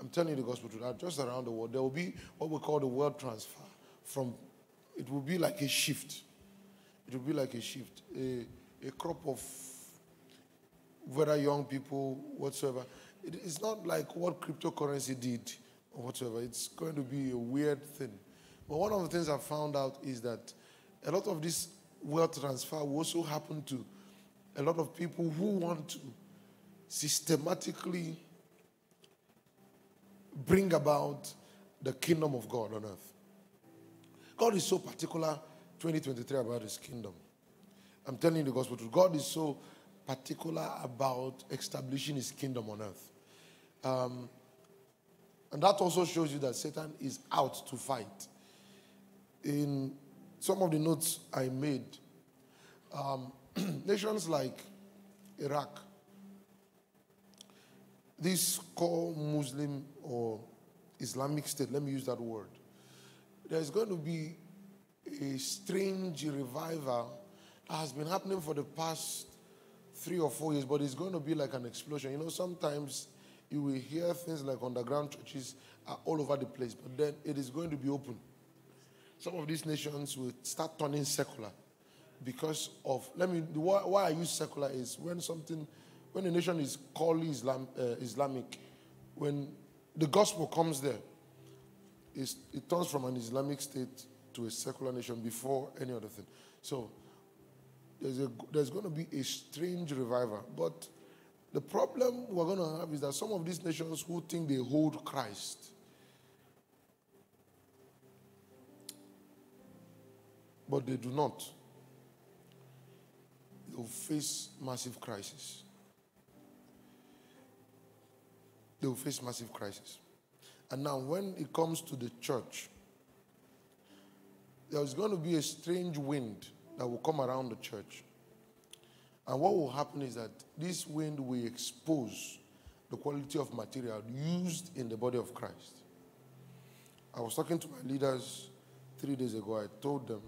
I'm telling you the gospel truth. Just around the world, there will be what we call the world transfer. It will be like a shift. It will be like a shift. A crop of whether young people, whatsoever. It's not like what cryptocurrency did or whatsoever. It's going to be a weird thing. But one of the things I found out is that a lot of this wealth transfer will also happen to a lot of people who want to systematically bring about the kingdom of God on earth. God is so particular, 2023, about his kingdom. I'm telling you the gospel truth. God is so particular about establishing his kingdom on earth. And that also shows you that Satan is out to fight. In some of the notes I made, nations like Iraq, this core Muslim or Islamic state, let me use that word, there's going to be a strange revival that has been happening for the past 3 or 4 years, but it's going to be like an explosion. You know, sometimes you will hear things like underground churches are all over the place, but then it is going to be open. Some of these nations will start turning secular because of, why I use secular is when a nation is called Islamic, when the gospel comes there, it turns from an Islamic state to a secular nation before any other thing. So there's going to be a strange revival. But the problem we're going to have is that some of these nations who think they hold Christ, but they do not, they'll face massive crisis. They will face massive crisis. And now when it comes to the church, there is going to be a strange wind that will come around the church. And what will happen is that this wind will expose the quality of material used in the body of Christ. I was talking to my leaders 3 days ago. I told them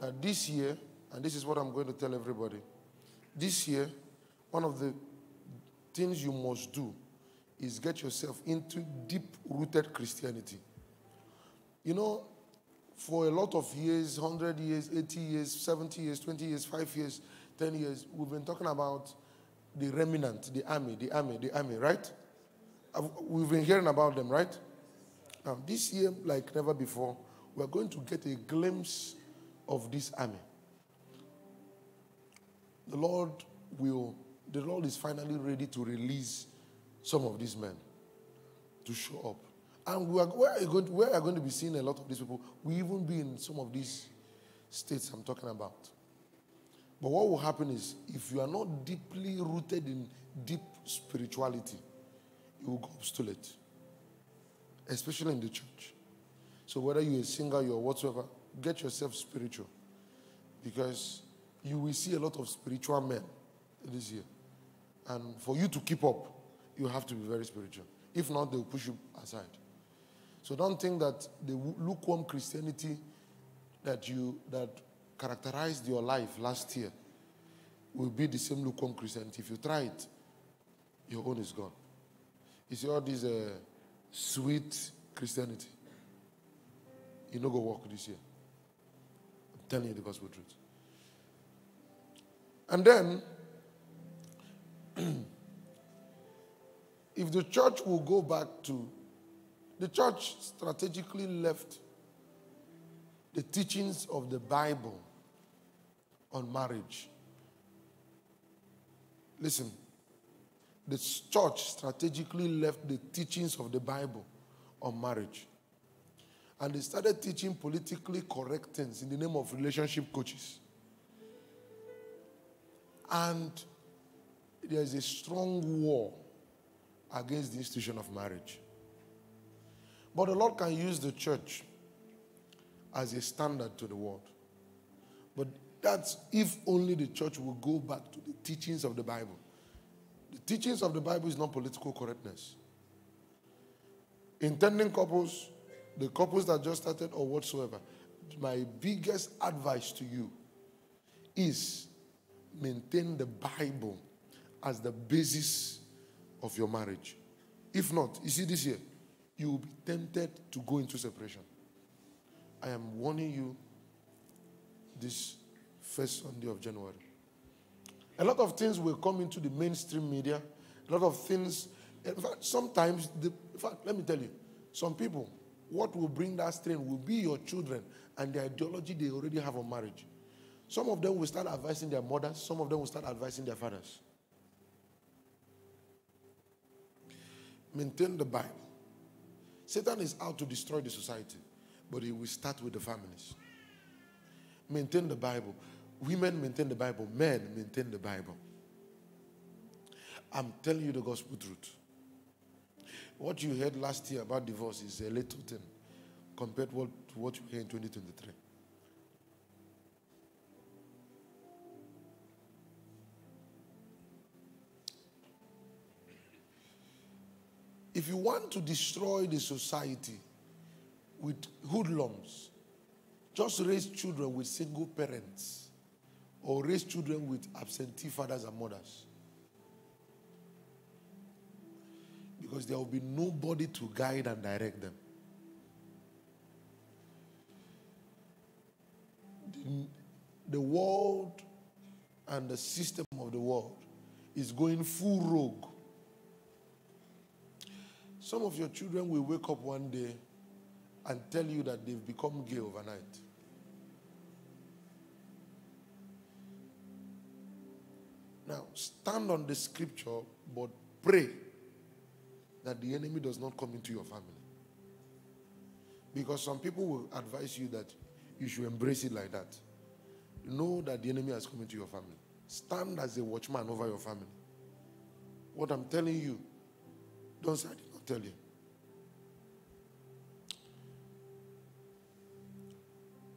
that this year, and this is what I'm going to tell everybody, this year, one of the things you must do is get yourself into deep-rooted Christianity. You know, for a lot of years, 100 years, 80 years, 70 years, 20 years, 5 years, 10 years, we've been talking about the remnant, the army, right? We've been hearing about them, right? Now, this year, like never before, we're going to get a glimpse of this army. The Lord is finally ready to release some of these men to show up. And we are going to be seeing a lot of these people. We even be in some of these states I'm talking about. But what will happen is, if you are not deeply rooted in deep spirituality, you will go obsolete, especially in the church. So whether you're a singer, you're whatsoever, get yourself spiritual, because you will see a lot of spiritual men this year. And for you to keep up, you have to be very spiritual. If not, they'll push you aside. So don't think that the lukewarm Christianity that characterized your life last year will be the same lukewarm Christianity. If you try it, your own is gone. You see all this sweet Christianity, you no go walk this year. I'm telling you the gospel truth. And then, if the church will go back to, the church strategically left the teachings of the Bible on marriage. Listen, the church strategically left the teachings of the Bible on marriage. And they started teaching politically correct things in the name of relationship coaches. And there is a strong war against the institution of marriage. But the Lord can use the church as a standard to the world. But that's if only the church will go back to the teachings of the Bible. The teachings of the Bible is not political correctness. Intending couples, the couples that just started or whatsoever, my biggest advice to you is maintain the Bible as the basis of your marriage. If not, you see this year, you will be tempted to go into separation. I am warning you this first Sunday of January. A lot of things will come into the mainstream media. A lot of things. In fact, sometimes, let me tell you, some people, what will bring that strain will be your children and the ideology they already have on marriage. Some of them will start advising their mothers. Some of them will start advising their fathers. Maintain the Bible. Satan is out to destroy the society, but he will start with the families. Maintain the Bible. Women maintain the Bible. Men maintain the Bible. I'm telling you the gospel truth. What you heard last year about divorce is a little thing compared to what you hear in 2023. If you want to destroy the society with hoodlums, just raise children with single parents or raise children with absentee fathers and mothers. Because there will be nobody to guide and direct them. The world and the system of the world is going full rogue. Some of your children will wake up one day and tell you that they've become gay overnight. Now, stand on the scripture, but pray that the enemy does not come into your family. Because some people will advise you that you should embrace it like that. Know that the enemy has come into your family. Stand as a watchman over your family. What I'm telling you, don't say I did not tell you.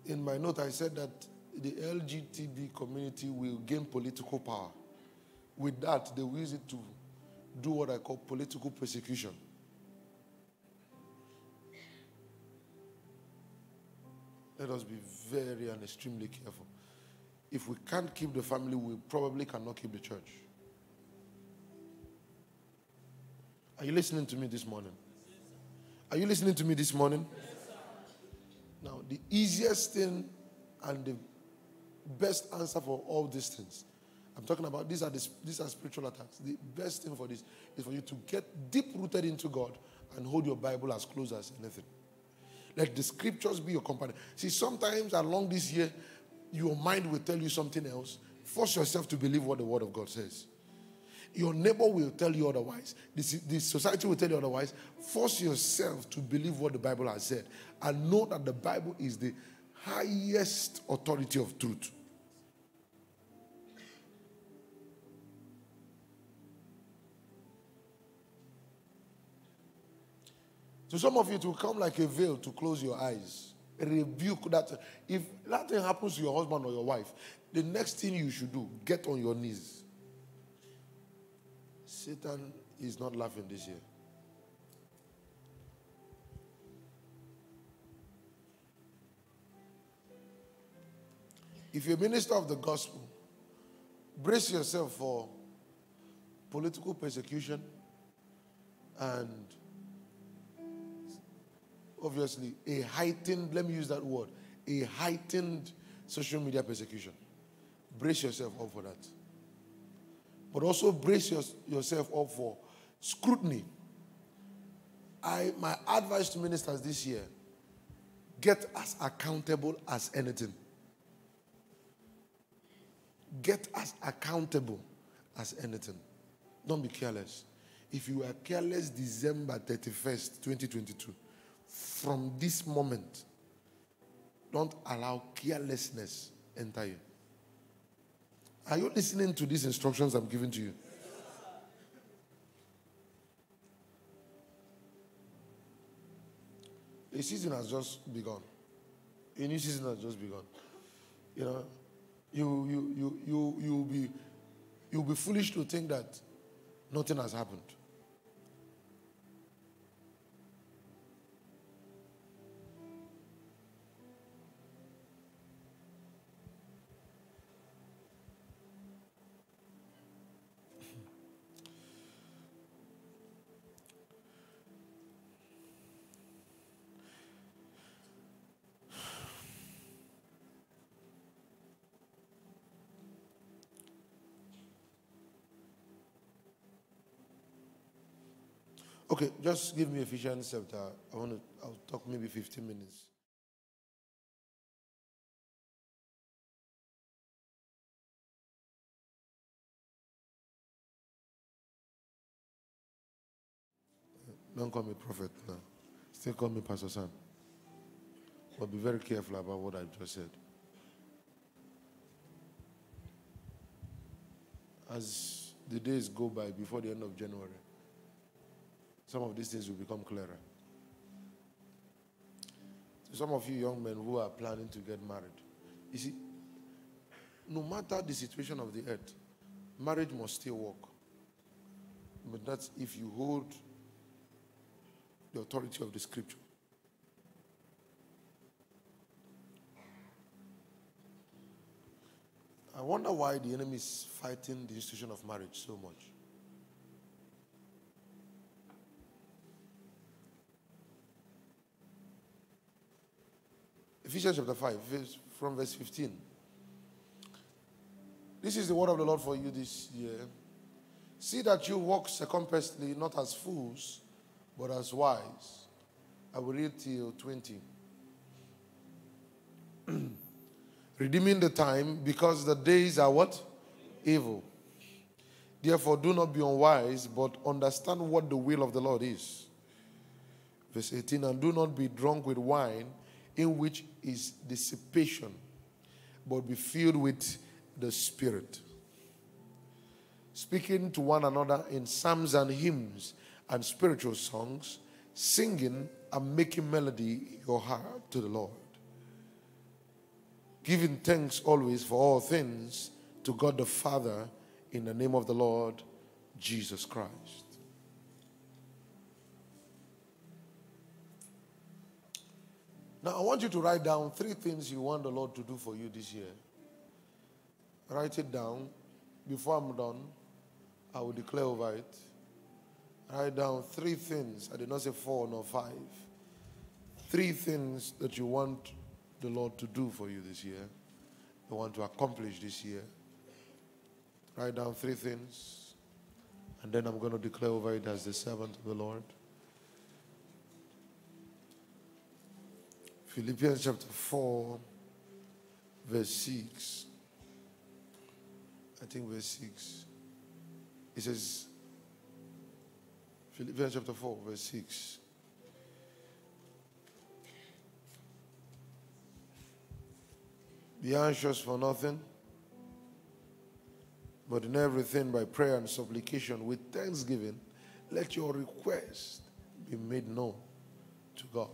In my note, I said that the LGBT community will gain political power. With that, they will use it to do what I call political persecution. Let us be very and extremely careful. If we can't keep the family, we probably cannot keep the church. Are you listening to me this morning? Are you listening to me this morning? Now, the easiest thing and the best answer for all these things, I'm talking about these are spiritual attacks. The best thing for this is for you to get deep-rooted into God and hold your Bible as close as anything. Let the scriptures be your companion. See, sometimes along this year, your mind will tell you something else. Force yourself to believe what the Word of God says. Your neighbor will tell you otherwise. The society will tell you otherwise. Force yourself to believe what the Bible has said. And know that the Bible is the highest authority of truth. To some of you, it will come like a veil to close your eyes. Rebuke that. If that thing happens to your husband or your wife, the next thing you should do, get on your knees. Satan is not laughing this year. If you're a minister of the gospel, brace yourself for political persecution and obviously a heightened, let me use that word, a heightened social media persecution. Brace yourself up for that. But also brace yourself up for scrutiny. My advice to ministers this year, get as accountable as anything. Get as accountable as anything. Don't be careless. If you are careless December 31st, 2022, from this moment, don't allow carelessness enter you. Are you listening to these instructions I'm giving to you? A season has just begun. A new season has just begun. You know, you'll be foolish to think that nothing has happened. Okay, just give me Ephesians chapter. I'll talk maybe 15 minutes. Don't call me prophet now. Still call me Pastor Sam. But be very careful about what I just said. As the days go by before the end of January, some of these things will become clearer. To some of you young men who are planning to get married, you see, no matter the situation of the earth, marriage must still work. But that's if you hold the authority of the scripture. I wonder why the enemy is fighting the institution of marriage so much. Ephesians chapter 5, from verse 15. This is the word of the Lord for you this year. See that you walk circumspectly, not as fools, but as wise. I will read till 20. Redeeming the time, because the days are what? Evil. Therefore, do not be unwise, but understand what the will of the Lord is. Verse 18, and do not be drunk with wine, in which is dissipation, but be filled with the Spirit. Speaking to one another in psalms and hymns and spiritual songs, singing and making melody your heart to the Lord. Giving thanks always for all things to God the Father in the name of the Lord Jesus Christ. Now I want you to write down 3 things you want the Lord to do for you this year. Write it down. Before I'm done, I will declare over it. Write down 3 things. I did not say 4 nor 5. 3 things that you want the Lord to do for you this year, you want to accomplish this year. Write down 3 things, and then I'm going to declare over it as the servant of the Lord. Philippians chapter 4, verse 6. I think verse 6. It says, Philippians chapter 4, verse 6. Be anxious for nothing, but in everything by prayer and supplication with thanksgiving, let your request be made known to God.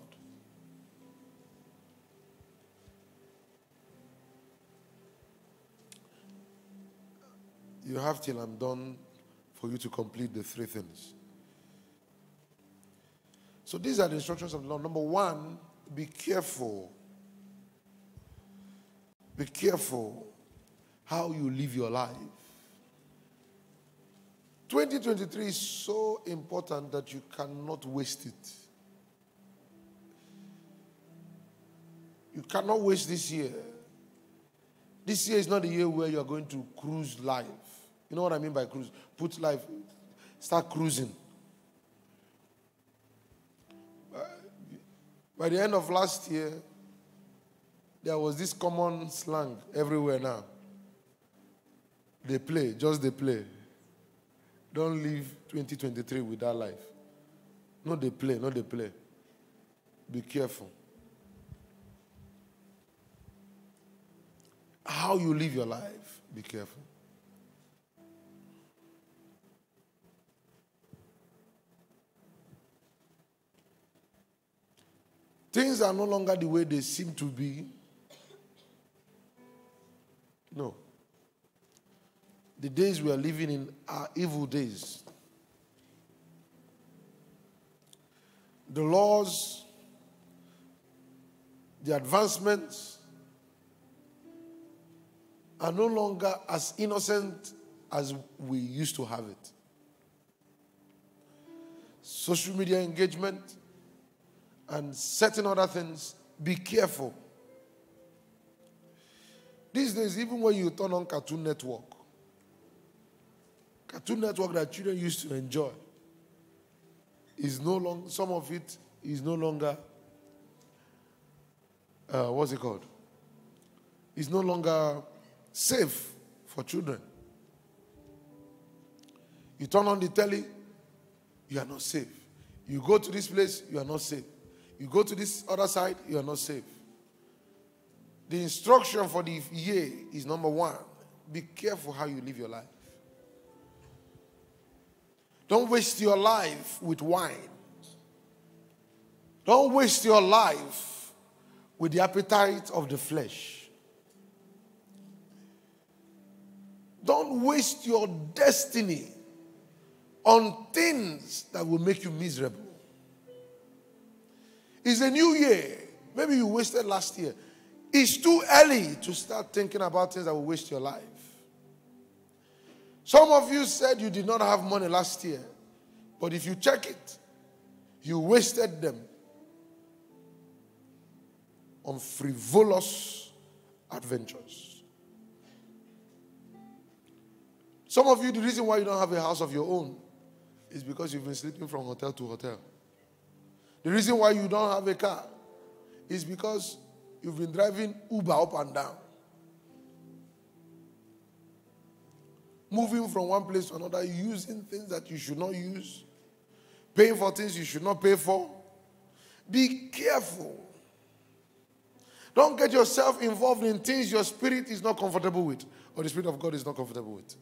You have till I'm done for you to complete the 3 things. So these are the instructions of the Lord. Number 1, be careful. Be careful how you live your life. 2023 is so important that you cannot waste it. You cannot waste this year. This year is not the year where you are going to cruise life. You know what I mean by cruise? Put life, start cruising. By the end of last year, there was this common slang everywhere now. They play, just they play. Don't leave 2023 with that life. No, they play, no, they play. Be careful. How you live your life, be careful. Things are no longer the way they seem to be. No. The days we are living in are evil days. The laws, the advancements are no longer as innocent as we used to have it. Social media engagement and certain other things, be careful. These days, even when you turn on Cartoon Network that children used to enjoy, is no longer, some of it is no longer, what's it called? It's no longer safe for children. You turn on the telly, you are not safe. You go to this place, you are not safe. You go to this other side, you are not safe. The instruction for the year is number one. Be careful how you live your life. Don't waste your life with wine. Don't waste your life with the appetite of the flesh. Don't waste your destiny on things that will make you miserable. It's a new year. Maybe you wasted last year. It's too early to start thinking about things that will waste your life. Some of you said you did not have money last year, but if you check it, you wasted them on frivolous adventures. Some of you, the reason why you don't have a house of your own is because you've been sleeping from hotel to hotel. The reason why you don't have a car is because you've been driving Uber up and down, moving from one place to another, using things that you should not use, paying for things you should not pay for. Be careful. Don't get yourself involved in things your spirit is not comfortable with, or the Spirit of God is not comfortable with.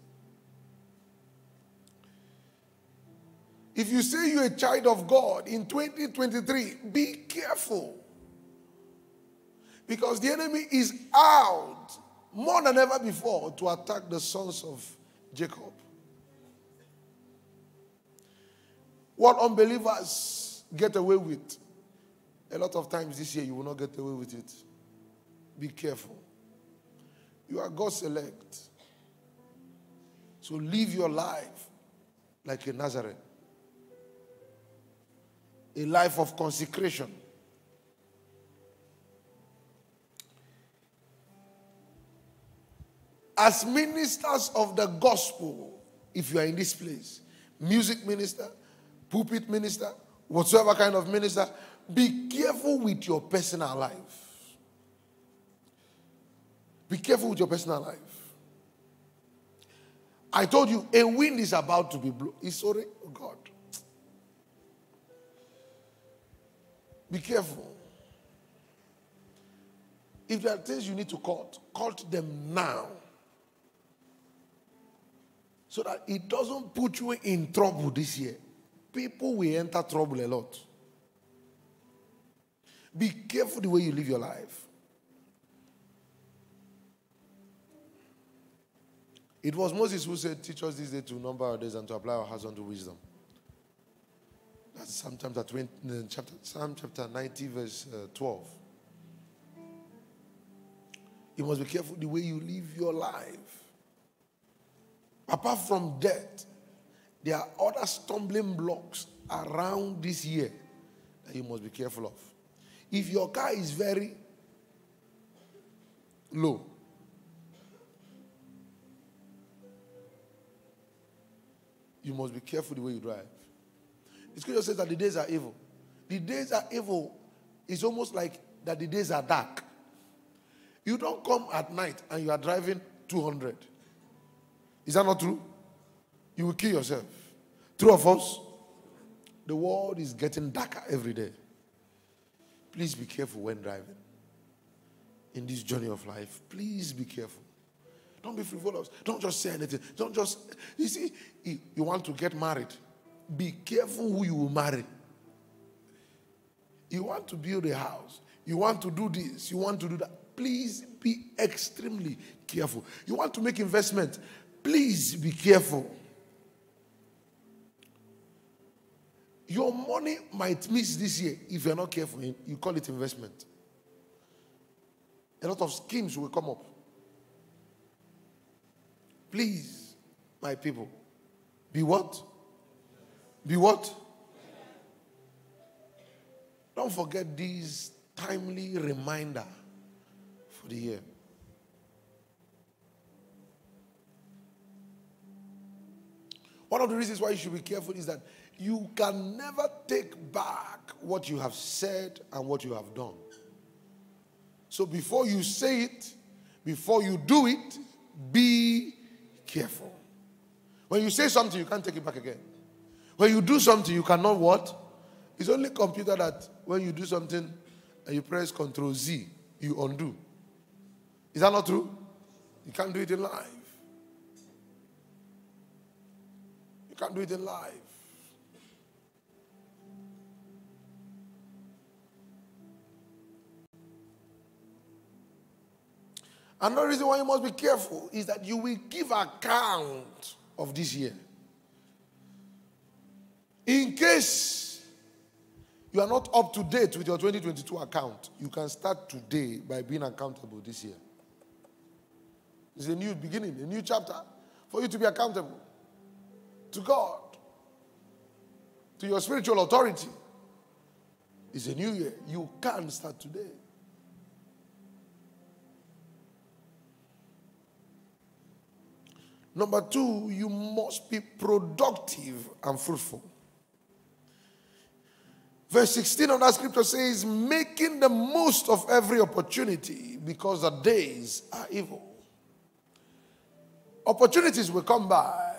If you say you're a child of God in 2023, be careful. Because the enemy is out more than ever before to attack the sons of Jacob. What unbelievers get away with, a lot of times this year you will not get away with it. Be careful. You are God's elect. So live your life like a Nazarene. A life of consecration. As ministers of the gospel, if you are in this place, music minister, pulpit minister, whatsoever kind of minister, be careful with your personal life. Be careful with your personal life. I told you, a wind is about to be blown. It's already, oh God. Be careful. If there are things you need to cut them now, so that it doesn't put you in trouble this year. People will enter trouble a lot. Be careful the way you live your life. It was Moses who said, teach us this day to number our days and to apply our hearts unto wisdom. That's Psalm chapter 90, verse 12. You must be careful the way you live your life. Apart from death, there are other stumbling blocks around this year that you must be careful of. If your car is very low, you must be careful the way you drive. The scripture says that the days are evil. The days are evil is almost like that the days are dark. You don't come at night and you are driving 200. Is that not true? You will kill yourself. True or false? The world is getting darker every day. Please be careful when driving. In this journey of life, please be careful. Don't be frivolous. Don't just say anything. Don't just, you see, you want to get married. Be careful who you will marry. You want to build a house. You want to do this. You want to do that. Please be extremely careful. You want to make investment. Please be careful. Your money might miss this year if you're not careful. You call it investment. A lot of schemes will come up. Please, my people, be what? Be what? Don't forget this timely reminder for the year. One of the reasons why you should be careful is that you can never take back what you have said and what you have done. So before you say it, before you do it, be careful. When you say something, you can't take it back again. When you do something, you cannot what? It's only computer that when you do something and you press Control Z, you undo. Is that not true? You can't do it in life. You can't do it in life. Another reason why you must be careful is that you will give account of this year. In case you are not up to date with your 2022 account, you can start today by being accountable this year. It's a new beginning, a new chapter for you to be accountable to God, to your spiritual authority. It's a new year. You can start today. Number two, you must be productive and fruitful. Verse 16 of that scripture says, making the most of every opportunity because the days are evil. Opportunities will come by.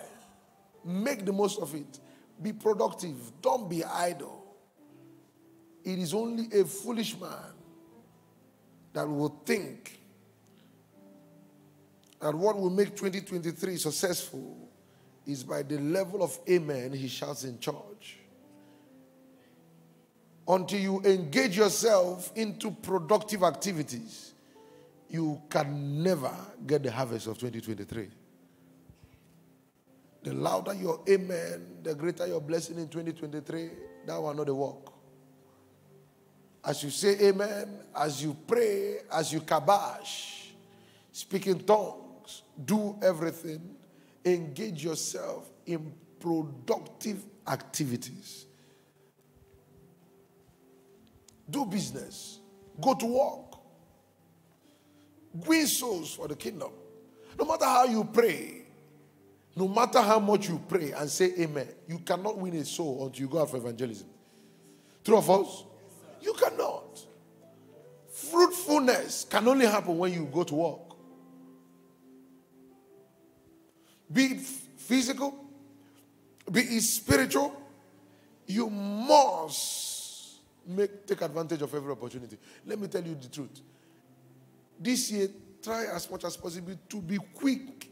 Make the most of it. Be productive. Don't be idle. It is only a foolish man that will think and what will make 2023 successful is by the level of amen he shouts in church. Until you engage yourself into productive activities, you can never get the harvest of 2023. The louder your amen, the greater your blessing in 2023, that will not the work. As you say amen, as you pray, as you kabash, speak in tongues, do everything, engage yourself in productive activities. Do business. Go to work. Win souls for the kingdom. No matter how you pray, no matter how much you pray and say amen, you cannot win a soul until you go out for evangelism. True or false? You cannot. Fruitfulness can only happen when you go to work. Be it physical, be it spiritual, you must take advantage of every opportunity. Let me tell you the truth. This year, try as much as possible to be quick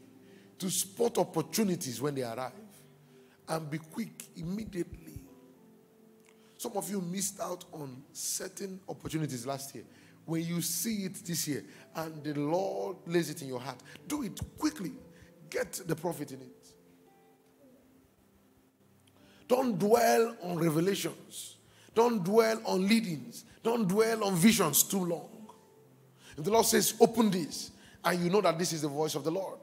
to spot opportunities when they arrive. And be quick immediately. Some of you missed out on certain opportunities last year. When you see it this year and the Lord lays it in your heart, do it quickly. Get the profit in it. Don't dwell on revelations. Don't dwell on leadings. Don't dwell on visions too long. If the Lord says, open this, and you know that this is the voice of the Lord,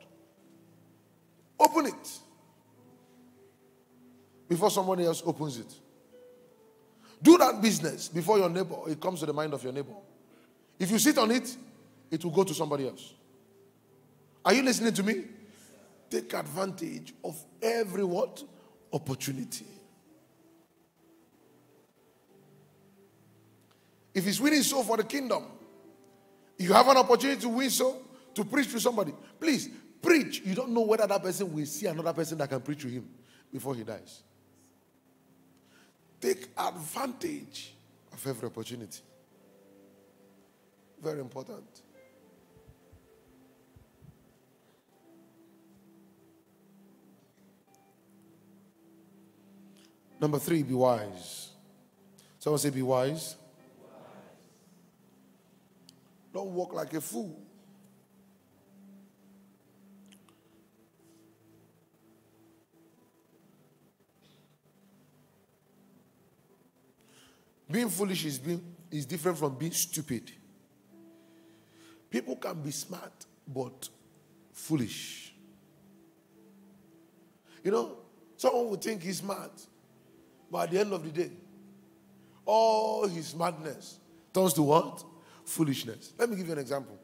open it before somebody else opens it. Do that business before your neighbor. It comes to the mind of your neighbor. If you sit on it, it will go to somebody else. Are you listening to me? Take advantage of every what? Opportunity. If it's winning soul for the kingdom, you have an opportunity to win soul, to preach to somebody. Please, preach. You don't know whether that person will see another person that can preach to him before he dies. Take advantage of every opportunity. Very important. Number three, be wise. Someone say, be wise. Be wise. Don't walk like a fool. Being foolish is different from being stupid. People can be smart, but foolish. You know, someone would think he's smart. But at the end of the day, all his madness turns to what? Foolishness. Let me give you an example.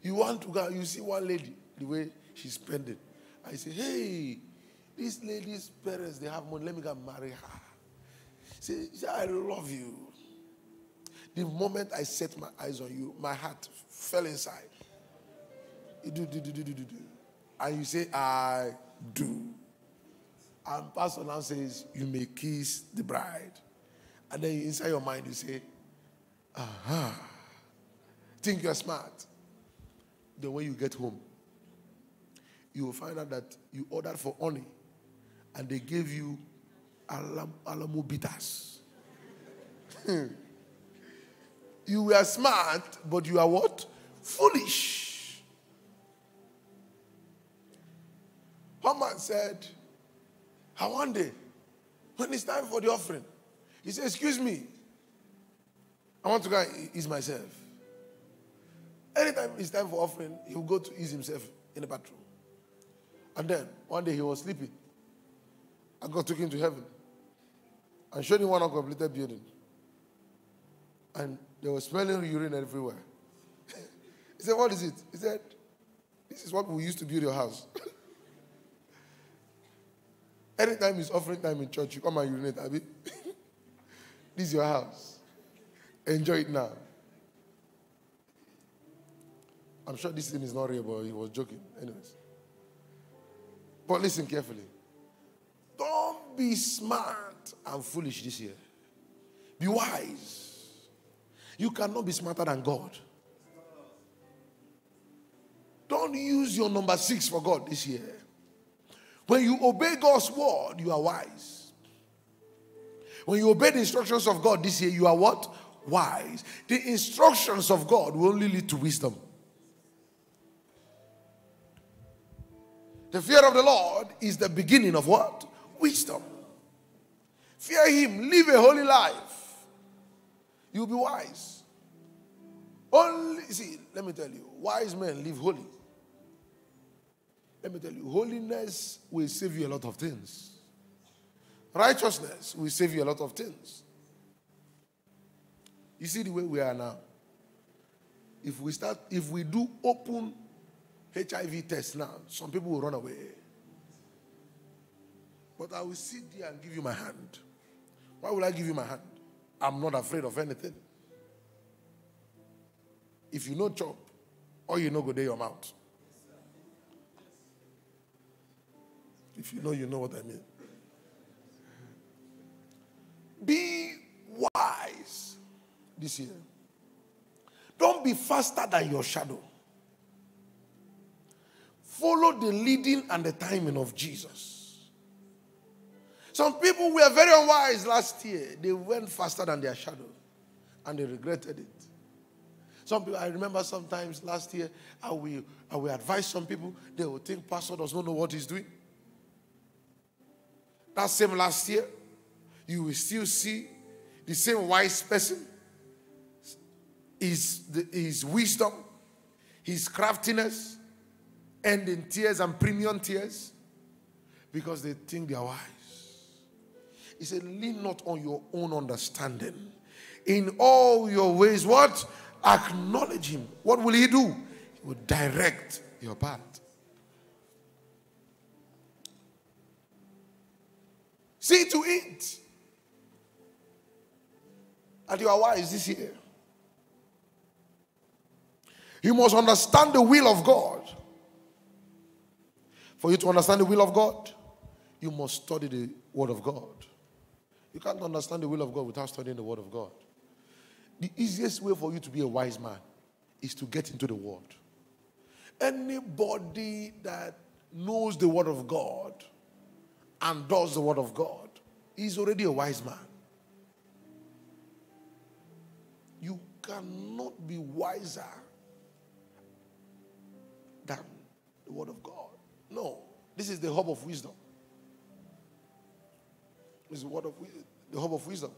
You want to go, you see one lady, the way she's spending. I say, hey, This lady's parents, they have money. Let me go marry her. Say, I love you. The moment I set my eyes on you, my heart fell inside. And you say, I do. And Pastor now says, you may kiss the bride. And then inside your mind, you say, aha. Think you're smart. Then when you get home, you will find out that you ordered for honey, and they gave you Alamo bitters. You were smart, but you are what? Foolish. Haman said, one day, when it's time for the offering, he said, excuse me, I want to go and ease myself. Anytime it's time for offering, he will go to ease himself in the bathroom. And then, one day he was sleeping. And God took him to heaven and showed him one uncompleted building. And they were smelling urine everywhere. He said, what is it? He said, this is what we used to build your house. Anytime it's offering time in church, you come and urinate, Abby. This is your house. Enjoy it now. I'm sure this thing is not real, but he was joking. Anyways. But listen carefully. Don't be smart and foolish this year. Be wise. You cannot be smarter than God. Don't use your number 6 for God this year. When you obey God's word, you are wise. When you obey the instructions of God this year, you are what? Wise. The instructions of God will only lead to wisdom. The fear of the Lord is the beginning of what? Wisdom. Fear him. Live a holy life. You'll be wise. Only, see, let me tell you. Wise men live holy. Let me tell you. Holiness will save you a lot of things. Righteousness will save you a lot of things. You see the way we are now. If we do open HIV test now, some people will run away. But I will sit there and give you my hand. Why will I give you my hand? I'm not afraid of anything. If you no chop, all you know go dey your mouth. If you know what I mean. Be wise this year. Don't be faster than your shadow. Follow the leading and the timing of Jesus. Some people were very unwise last year. They went faster than their shadow. And they regretted it. Some people, I remember sometimes last year, I will advise some people. They will think pastor does not know what he's doing. That same last year, you will still see the same wise person. His wisdom, his craftiness, end in tears and premium tears because they think they are wise. He said, lean not on your own understanding. In all your ways, what? Acknowledge him. What will he do? He will direct your path. See to it that you are wise this year. You must understand the will of God. For you to understand the will of God, you must study the Word of God. You can't understand the will of God without studying the Word of God. The easiest way for you to be a wise man is to get into the Word. Anybody that knows the Word of God and does the Word of God is already a wise man. You cannot be wiser than the Word of God. No, this is the hub of wisdom. This is the hub of wisdom.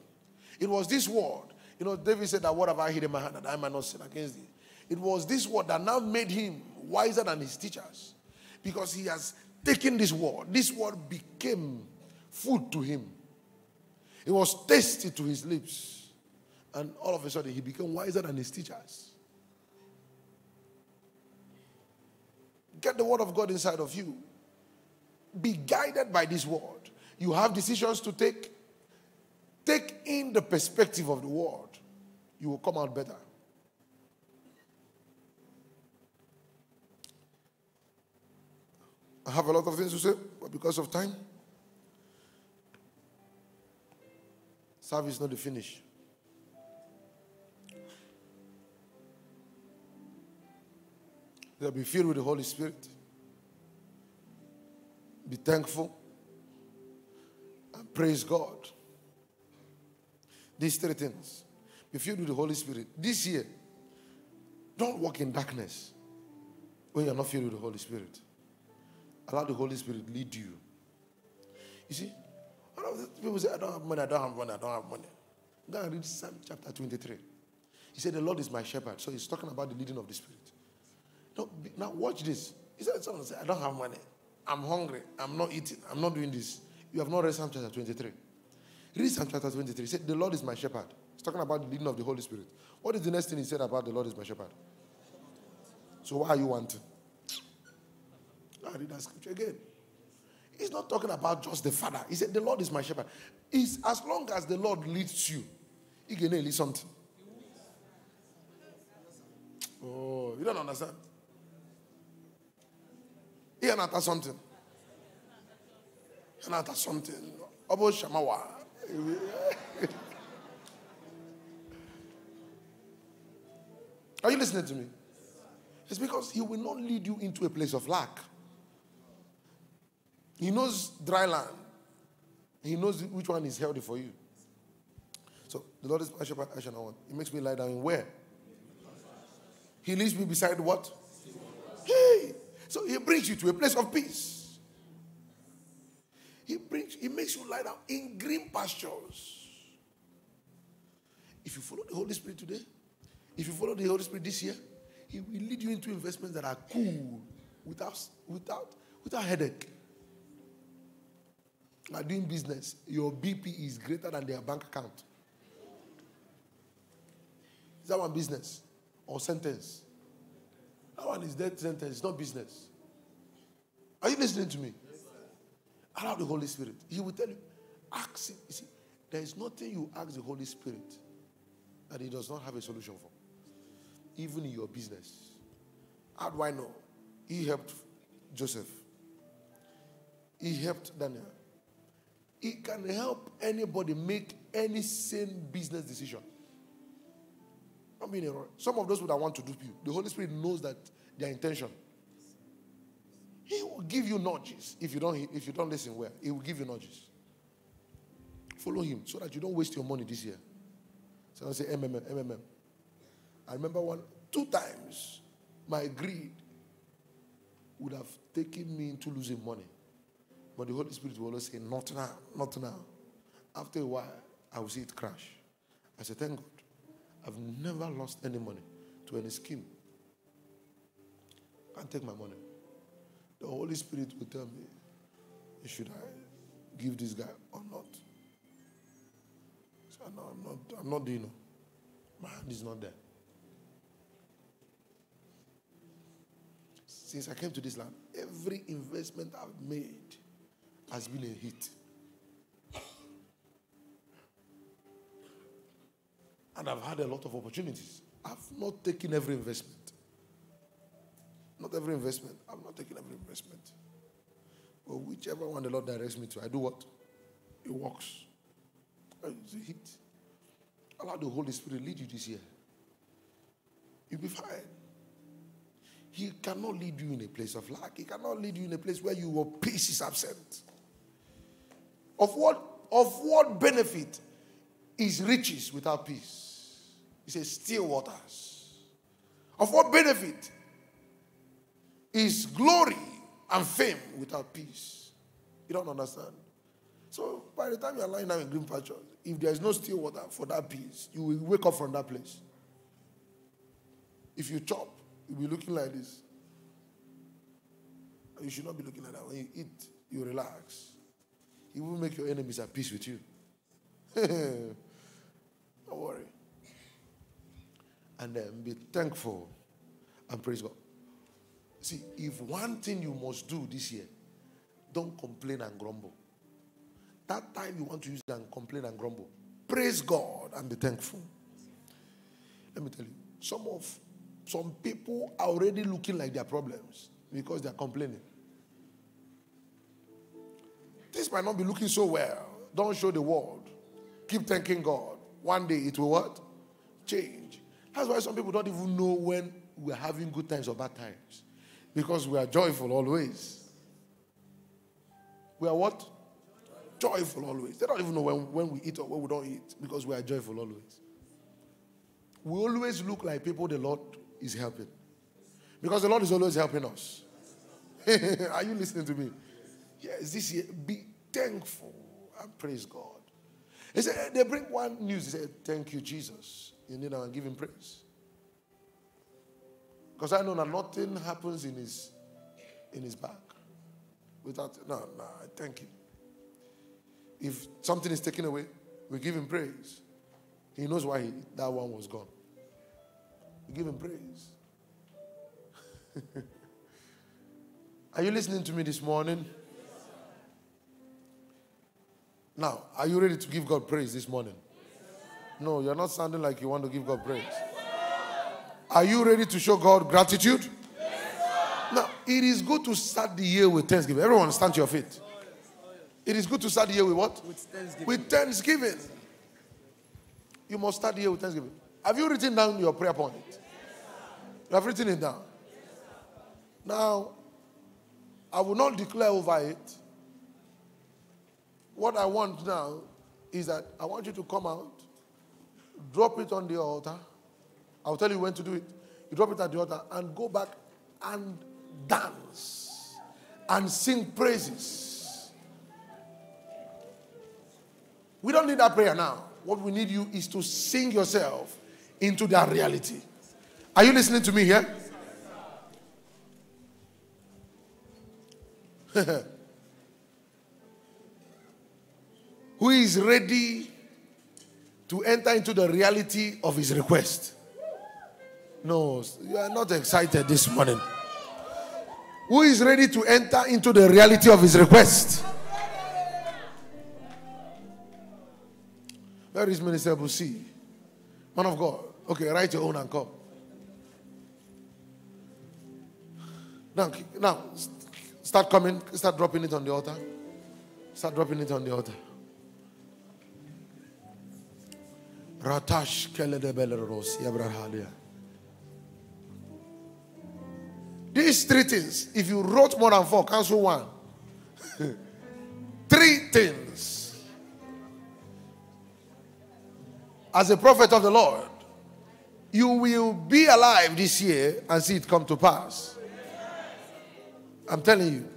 It was this word. You know, David said that, what have I hid in my hand that I might not sin against thee? It was this word that now made him wiser than his teachers because he has taken this word. This word became food to him. It was tasty to his lips. And all of a sudden, he became wiser than his teachers. Get the word of God inside of you. be guided by this word. You have decisions to take. Take in the perspective of the word. You will come out better. I have a lot of things to say, but because of time, service is not the finish. They'll be filled with the Holy Spirit. Be thankful and praise God. These three things. Be filled with the Holy Spirit. This year, don't walk in darkness when you're not filled with the Holy Spirit. Allow the Holy Spirit lead you. You see, a lot of people say, I don't have money, I don't have money, I don't have money. Go and read Psalm chapter 23. He said, the Lord is my shepherd. So he's talking about the leading of the Spirit. Now watch this. He said, someone said, I don't have money. I'm hungry. I'm not eating. I'm not doing this. You have not read Psalm chapter 23. Read Psalm chapter 23. He said, the Lord is my shepherd. He's talking about the leading of the Holy Spirit. What is the next thing he said about the Lord is my shepherd? So what are you wanting? I read that scripture again. He's not talking about just the Father. He said, the Lord is my shepherd. It's as long as the Lord leads you, he can lead something. Oh, you don't understand. He can utter something. He can utter something. About Shamawa. Are you listening to me? It's because he will not lead you into a place of lack. He knows dry land. He knows which one is healthy for you. So the Lord is my shepherd, I shall not want. He makes me lie down in where? He leads me beside what? Hey! So he brings you to a place of peace. He makes you lie down in green pastures. If you follow the Holy Spirit today, if you follow the Holy Spirit this year, he will lead you into investments that are cool, without headache. Like doing business, your BP is greater than their bank account. Is that one business or sentence? That one is death sentence, it's not business. Are you listening to me? Yes, sir. Allow the Holy Spirit. He will tell you, ask him. You see, there is nothing you ask the Holy Spirit that he does not have a solution for. Even in your business. How do I know? He helped Joseph. He helped Daniel. He can help anybody make any sane business decision. I mean, some of those would want to dupe you. The Holy Spirit knows that their intention. He will give you nudges if you don't listen well. He will give you nudges. Follow him so that you don't waste your money this year. So I say MMM. I remember two times my greed would have taken me into losing money. But the Holy Spirit will always say, not now, not now. After a while, I will see it crash. I said, thank God. I've never lost any money to any scheme. I can't take my money. The Holy Spirit will tell me, should I give this guy or not? So no, I'm not doing it. My hand is not there. Since I came to this land, every investment I've made has been a hit. And I've had a lot of opportunities. I've not taken every investment. But whichever one the Lord directs me to, I do what? It works. It's a hit. Allow the Holy Spirit lead you this year. You'll be fine. He cannot lead you in a place of lack. He cannot lead you in a place where your peace is absent. Of what benefit is riches without peace? He says, still waters. Of what benefit is glory and fame without peace? You don't understand. So by the time you are lying down in green pastures, if there is no still water for that peace, you will wake up from that place. If you chop, you'll be looking like this. You should not be looking like that. When you eat, you relax. It will make your enemies at peace with you. Don't worry. And then be thankful and praise God. See, if one thing you must do this year, Don't complain and grumble. That time you want to use it and complain and grumble. Praise God and be thankful. Let me tell you, some people are already looking like their problems because they are complaining. This might not be looking so well. Don't show the world. Keep thanking God. One day it will what? Change. That's why some people don't even know when we're having good times or bad times. Because we are joyful always. We are what? Joyful always. They don't even know when we eat or when we don't eat. Because we are joyful always. We always look like people the Lord is helping. Because the Lord is always helping us. Are you listening to me? Yes, this year, be thankful and praise God. He said, they bring one news. He said, thank you, Jesus. And then I'll give him praise. Because I know that nothing happens in his back. Without, no, thank you. If something is taken away, we give him praise. He knows why that one was gone. We give him praise. Are you listening to me this morning? Now, are you ready to give God praise this morning? No, you're not sounding like you want to give God praise. Are you ready to show God gratitude? Now, it is good to start the year with thanksgiving. Everyone, stand to your feet. It is good to start the year with what? With thanksgiving. With thanksgiving. You must start the year with thanksgiving. Have you written down your prayer point? You have written it down. Now, I will not declare over it. What I want now is that I want you to come out, drop it on the altar. I'll tell you when to do it. You drop it at the altar and go back and dance and sing praises. We don't need that prayer now. What we need you is to sing yourself into that reality. Are you listening to me here? Who is ready to enter into the reality of his request? No, you are not excited this morning. Who is ready to enter into the reality of his request? Where is Minister Busi? Man of God. Okay, write your own and come. Now, start coming. Start dropping it on the altar. Start dropping it on the altar. Ratash Kele de Beleros Yabrahalia. These three things, if you wrote more than four, cancel one. Three things. As a prophet of the Lord, you will be alive this year and see it come to pass. I'm telling you.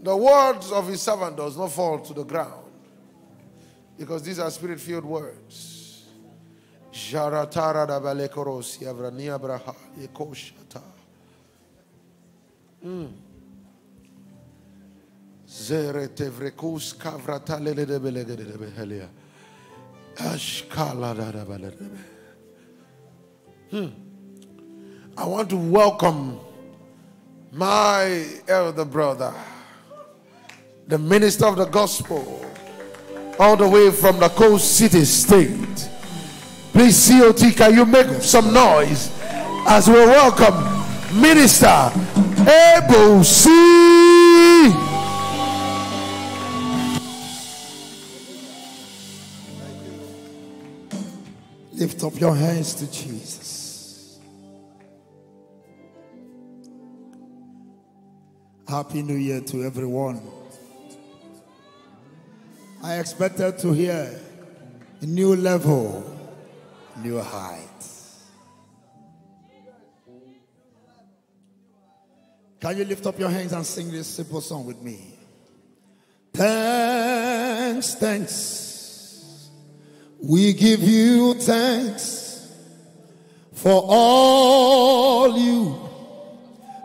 The words of his servant does not fall to the ground. Because these are spirit-filled words. I want to welcome my elder brother, the minister of the gospel, all the way from the Coast City State. Please, COT, can you make some noise as we welcome Minister Ebusi? Lift up your hands to Jesus. Happy New Year to everyone. I expected to hear a new level, new heights. Can you lift up your hands and sing this simple song with me? Thanks, thanks. We give you thanks for all you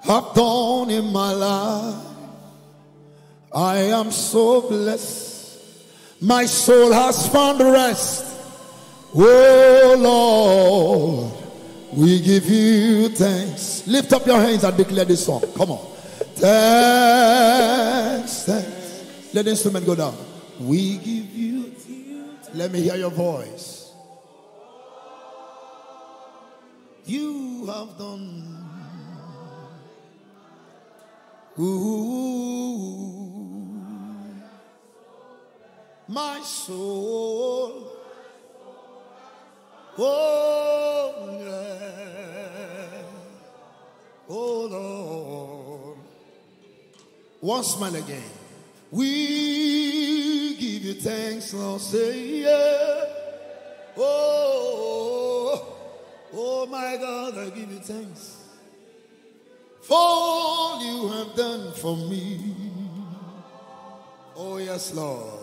have done in my life. I am so blessed. My soul has found rest. Oh Lord, We give you thanks. Lift up your hands and declare this song. Come on. Thanks, thanks. Let the instrument go down. We give you thanks. Let me hear your voice. You have done. Ooh, my soul. Oh, yeah. Oh Lord. Once man again. We give you thanks, Lord. Say yeah. Oh, oh my God, I give you thanks for all you have done for me. Oh yes, Lord,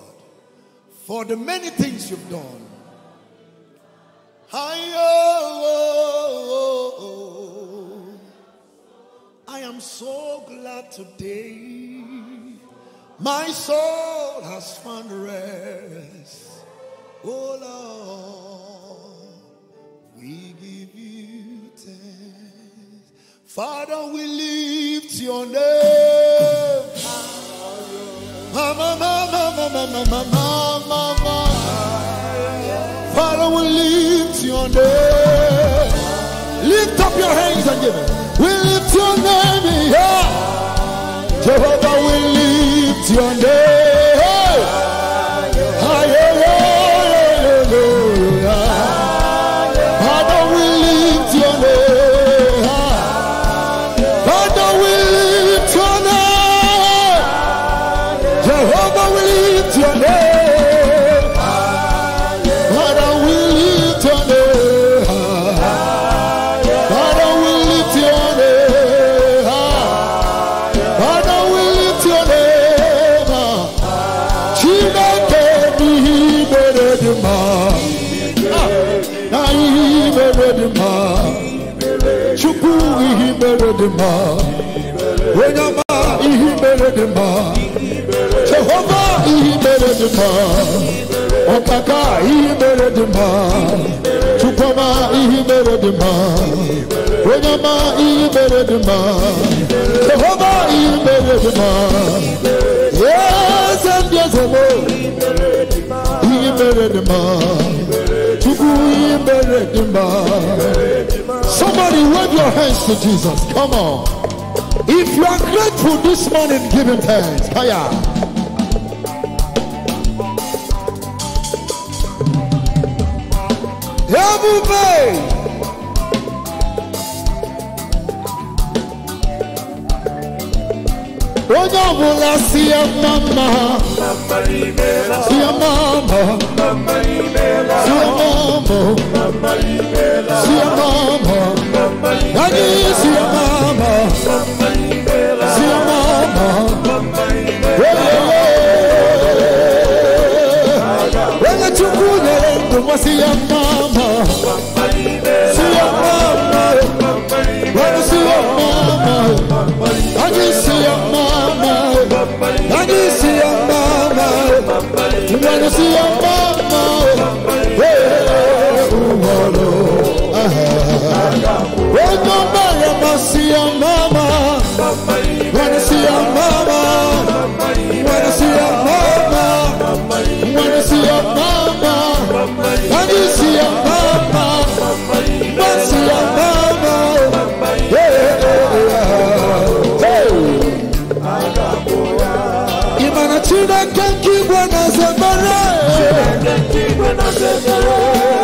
for the many things you've done. I am so glad today. My soul has found rest. Oh Lord, we give you thanks. Father, we lift your name. Mama, mama, mama, mama, mama, mama. Father, we lift your name. Lift up your hands and give it. We lift your name here. Jehovah, we lift your name. Jehovah, he made it the man. Okaka, he made it the man. Chupama, he made it the man. Renyama, he made it the man. Jehovah, he made it the man. Yes, and yes, and he made it the man. Chupu, he made it the man. Somebody wave your hands to Jesus. Come on. If you are grateful this morning, give him thanks. Kaya. Mama. See your mama, see your mama, wanna see your mama, I just see your mama, I just see your mama, you wanna see your mama, yeah, oh, wanna see your mama, wanna see your mama, wanna see your mama, wanna see your mama. When you see your mama, when you see your mama, yeah. Imana chida kenki bwana zebara, chida kenki bwana zebara.